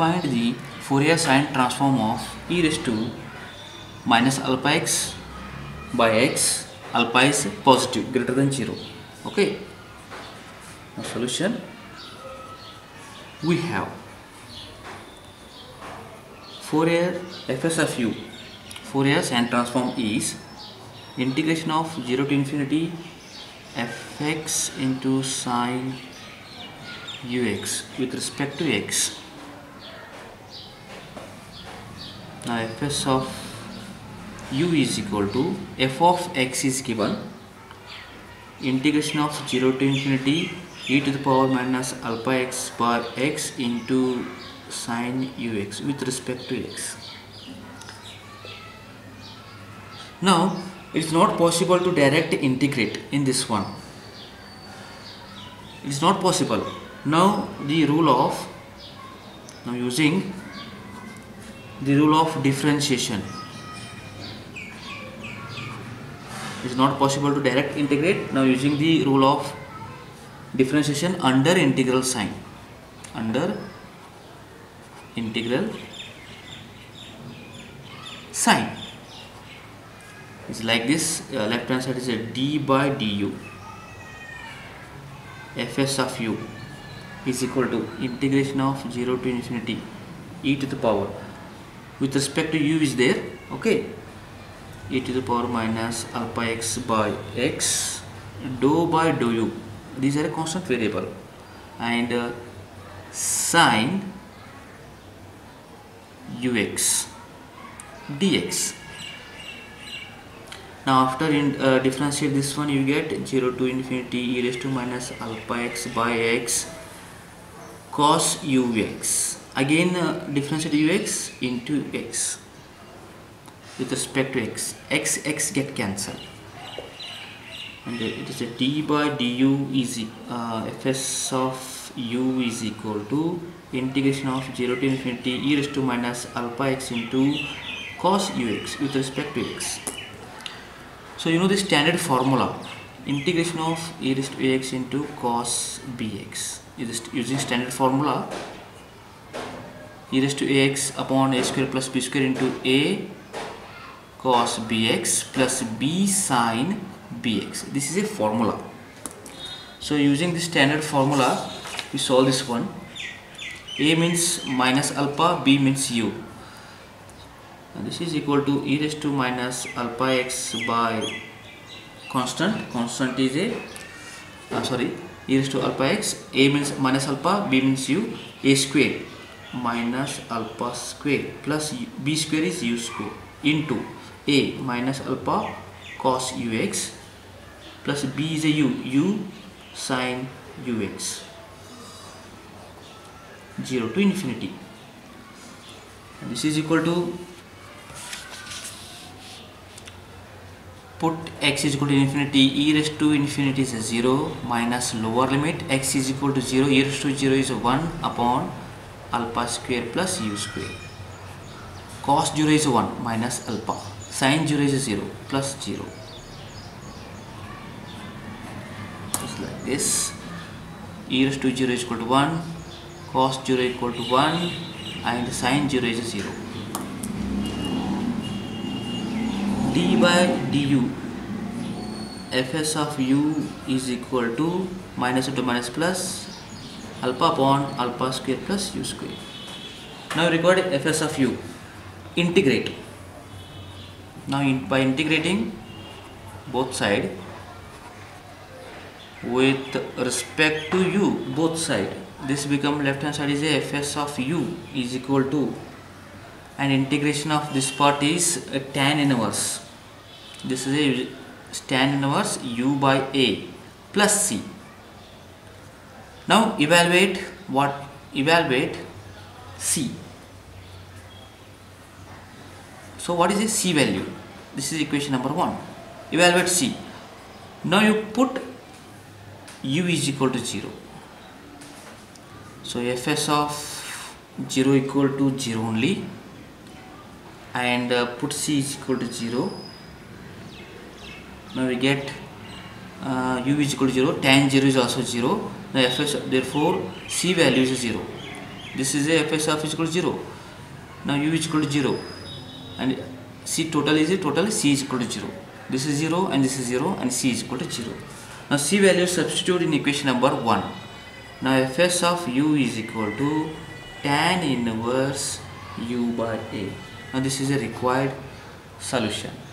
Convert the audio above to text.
find the Fourier sine transform of e raised to minus alpha x by x. Alpha is positive, greater than 0. Okay. Now solution we have Fourier fs of u. Fourier sine transform is integration of 0 to infinity fx into sine ux with respect to x. Now fs of u is equal to f of x is given integration of 0 to infinity e to the power minus alpha x bar x into sine ux with respect to x. Now it is not possible to direct integrate in this one. It is not possible. Now using the rule of differentiation, it is not possible to direct integrate. Now using the rule of differentiation under integral sign, is like this. Left hand side is a d by du. Fs of u is equal to integration of 0 to infinity e to the power, with respect to u is there, okay, e to the power minus alpha x by x, dou by dou u, these are a constant variable, and sine ux dx. Now after differentiate this one, you get 0 to infinity e raised to minus alpha x by x cos ux. Again differentiate ux into x with respect to x. X get cancelled, and it is a d by du is fs of u is equal to integration of 0 to infinity e raised to minus alpha x into cos ux with respect to x. So you know the standard formula, integration of e raised to ax into cos bx. Using standard formula, e raised to ax upon a square plus b square into a cos bx plus b sine bx. This is a formula. So using the standard formula, we solve this one. A means minus alpha, b means u. And this is equal to e raised to minus alpha x by constant is e raised to alpha x, a means minus alpha, b means u, a square minus alpha square plus b square is u square into a minus alpha cos ux plus b is a u sine ux, 0 to infinity. And this is equal to, put x is equal to infinity, e raised to infinity is a 0 minus lower limit, x is equal to 0, e raised to 0 is a 1 upon alpha square plus u square. Cos 0 is 1 minus alpha, sin 0 is a 0 plus 0. Just like this, e raised to 0 is equal to 1, cos 0 is equal to 1, and sin 0 is a 0. d by du, fs of u is equal to minus into minus plus alpha upon alpha square plus u square. Now record fs of u, integrate. Now by integrating both side with respect to u, both side, this become left hand side is a fs of u is equal to, and integration of this part is a tan inverse. This is a tan inverse u by a plus c. Now evaluate what? Evaluate c. So what is the c value? This is equation number 1. Evaluate c. Now you put u is equal to 0. So fs of 0 equal to 0 only, and put c is equal to 0. Now we get u is equal to 0, tan 0 is also 0. Now therefore c value is 0. This is a fs of is equal to 0. Now u is equal to 0 and c total is a total, c is equal to 0. This is 0 and this is 0 and c is equal to 0. Now c value substitute in equation number 1. Now fs of u is equal to tan inverse u by a. Now this is a required solution.